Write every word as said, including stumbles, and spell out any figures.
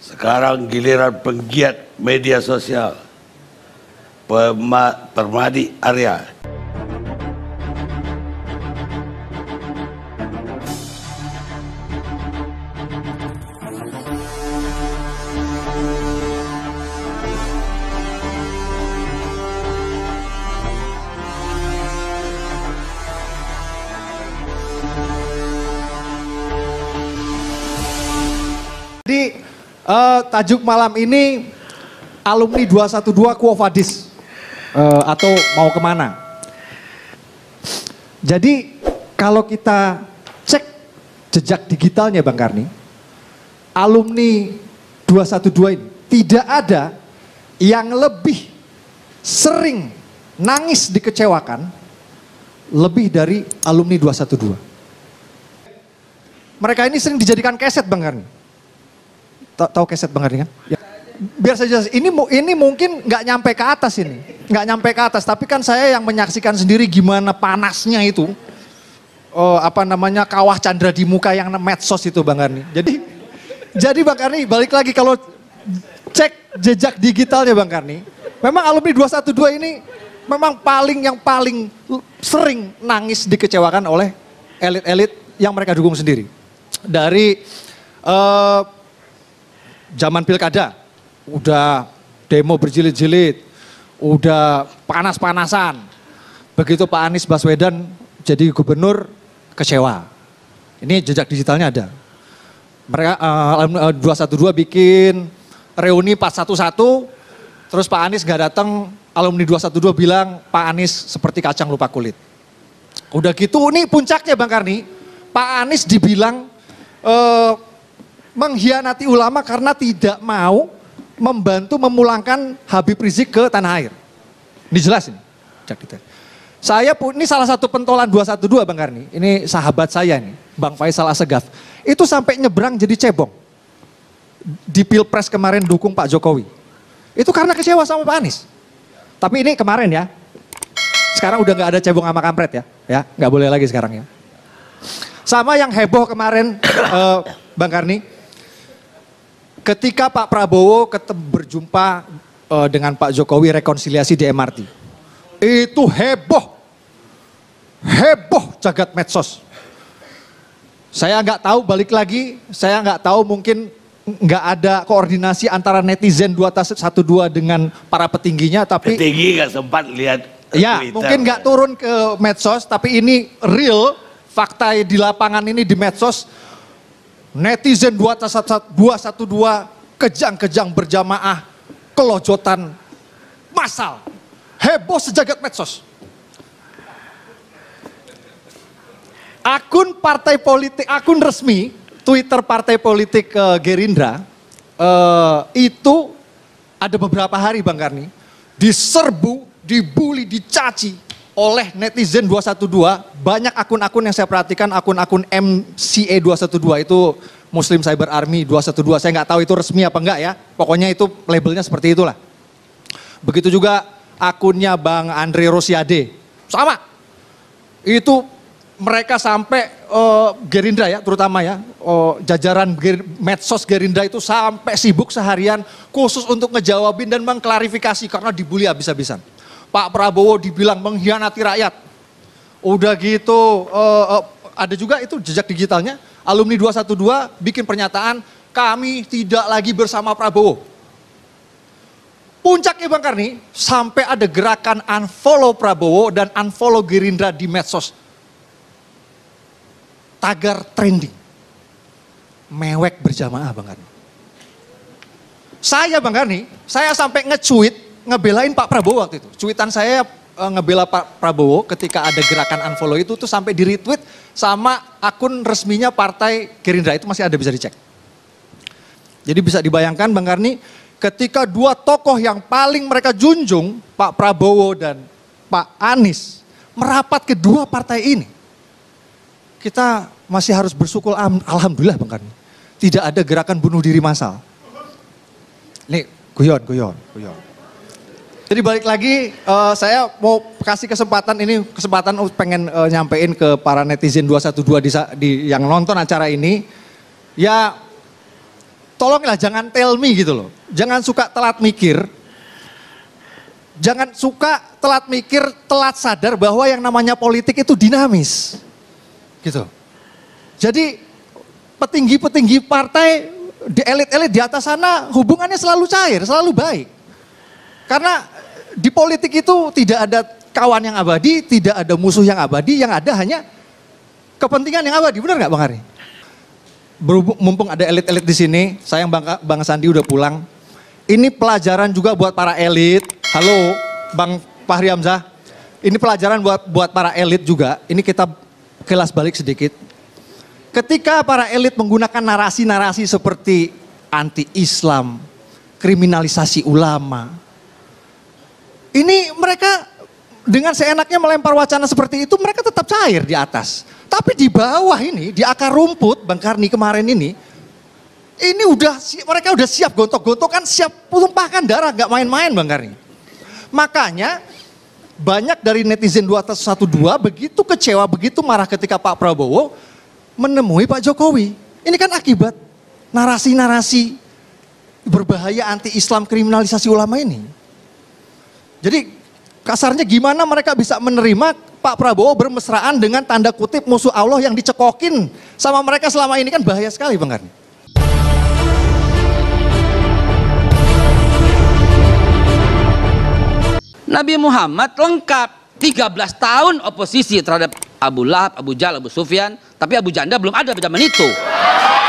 Sekarang giliran penggiat media sosial, Perma, Permadi Arya. Jadi uh, tajuk malam ini alumni dua satu dua Quo Vadis uh, atau mau kemana. Jadi kalau kita cek jejak digitalnya Bang Karni, alumni dua satu dua ini tidak ada yang lebih sering nangis dikecewakan lebih dari alumni dua satu dua. Mereka ini sering dijadikan keset Bang Karni. Tahu keset Bang Hari kan? Ya. Biar saya jelas, ini, ini mungkin nggak nyampe ke atas ini. Nggak nyampe ke atas, tapi kan saya yang menyaksikan sendiri gimana panasnya itu. Oh, apa namanya, kawah candra di muka yang medsos itu Bang Hari. Jadi, jadi Bang Hari balik lagi kalau cek jejak digitalnya Bang Hari. Memang alumni dua satu dua ini memang paling yang paling sering nangis dikecewakan oleh elit-elit yang mereka dukung sendiri. Dari... Uh, Zaman pilkada, udah demo berjilid-jilid, udah panas-panasan. Begitu Pak Anies Baswedan jadi gubernur, kecewa. Ini jejak digitalnya ada. Mereka uh, dua satu dua bikin reuni empat satu satu, terus Pak Anies gak datang, alumni dua satu dua bilang Pak Anies seperti kacang lupa kulit. Udah gitu, ini puncaknya Bang Karni, Pak Anies dibilang... Uh, mengkhianati ulama karena tidak mau membantu memulangkan Habib Rizieq ke tanah air. Ini jelas ini. Saya pun, ini salah satu pentolan dua satu dua Bang Karni, ini sahabat saya nih, Bang Faisal Assegaf. Itu sampai nyebrang jadi cebong. Di Pilpres kemarin dukung Pak Jokowi. Itu karena kecewa sama Pak Anies. Tapi ini kemarin ya. Sekarang udah nggak ada cebong sama kampret ya. Ya, nggak boleh lagi sekarang ya. Sama yang heboh kemarin uh, Bang Karni. Ketika Pak Prabowo berjumpa uh, dengan Pak Jokowi rekonsiliasi di M R T. Itu heboh. Heboh jagat medsos. Saya nggak tahu balik lagi, saya nggak tahu mungkin nggak ada koordinasi antara netizen dua satu dua dengan para petingginya. Tapi petinggi nggak sempat lihat. Ya Twitter. Mungkin nggak turun ke medsos, tapi ini real fakta di lapangan ini di medsos. Netizen dua satu dua kejang-kejang berjamaah, kelojotan massal, heboh sejagat medsos. Akun partai politik, akun resmi Twitter partai politik uh, Gerindra uh, itu ada beberapa hari Bang Karni diserbu, dibully, dicaci oleh netizen dua satu dua. Banyak akun-akun yang saya perhatikan, akun-akun M C A dua satu dua itu Muslim Cyber Army dua satu dua, saya nggak tahu itu resmi apa enggak ya, pokoknya itu labelnya seperti itulah. Begitu juga akunnya Bang Andre Rosiade, sama itu mereka sampai uh, Gerindra ya terutama ya, uh, jajaran ger medsos Gerindra itu sampai sibuk seharian khusus untuk ngejawabin dan mengklarifikasi karena dibully habis-habisan. Pak Prabowo dibilang mengkhianati rakyat. Udah gitu, uh, uh, ada juga itu jejak digitalnya, alumni dua satu dua bikin pernyataan, kami tidak lagi bersama Prabowo. Puncaknya Bang Karni, sampai ada gerakan unfollow Prabowo dan unfollow Gerindra di medsos. Tagar trending. Mewek berjamaah Bang Karni. Saya Bang Karni, saya sampai nge-tweet ngebelain Pak Prabowo waktu itu. Cuitan saya e, ngebela Pak Prabowo ketika ada gerakan unfollow itu tuh sampai di retweet sama akun resminya partai Gerindra. Itu masih ada, bisa dicek. Jadi bisa dibayangkan Bang Karni, ketika dua tokoh yang paling mereka junjung, Pak Prabowo dan Pak Anies, merapat kedua partai ini. Kita masih harus bersyukur, alhamdulillah Bang Karni, tidak ada gerakan bunuh diri massal. Nih, guyon, guyon, guyon. Jadi balik lagi, uh, saya mau kasih kesempatan ini, kesempatan pengen uh, nyampein ke para netizen dua satu dua di, di, yang nonton acara ini. Ya tolonglah jangan tell me gitu loh. Jangan suka telat mikir. Jangan suka telat mikir, telat sadar bahwa yang namanya politik itu dinamis. Gitu. Jadi petinggi-petinggi partai, di elit-elit di atas sana hubungannya selalu cair, selalu baik. Karena di politik itu tidak ada kawan yang abadi, tidak ada musuh yang abadi, yang ada hanya kepentingan yang abadi. Benar nggak Bang Hari? Berhubung, mumpung ada elit-elit di sini, sayang Bang, Bang Sandi udah pulang. Ini pelajaran juga buat para elit. Halo Bang Fahri Hamzah. Ini pelajaran buat buat para elit juga. Ini kita kelas balik sedikit. Ketika para elit menggunakan narasi-narasi seperti anti-Islam, kriminalisasi ulama. Ini mereka dengan seenaknya melempar wacana seperti itu, mereka tetap cair di atas. Tapi di bawah ini, di akar rumput, Bang Karni kemarin ini, ini udah mereka udah siap gontok-gontokan, siap tumpahkan darah, nggak main-main Bang Karni. Makanya banyak dari netizen dua satu dua begitu kecewa, begitu marah ketika Pak Prabowo menemui Pak Jokowi. Ini kan akibat narasi-narasi berbahaya anti-Islam kriminalisasi ulama ini. Jadi kasarnya gimana mereka bisa menerima Pak Prabowo bermesraan dengan tanda kutip musuh Allah yang dicekokin sama mereka selama ini, kan bahaya sekali Bang Karni. Nabi Muhammad lengkap tiga belas tahun oposisi terhadap Abu Lahab, Abu Jal, Abu Sufyan, tapi Abu Janda belum ada pada zaman itu.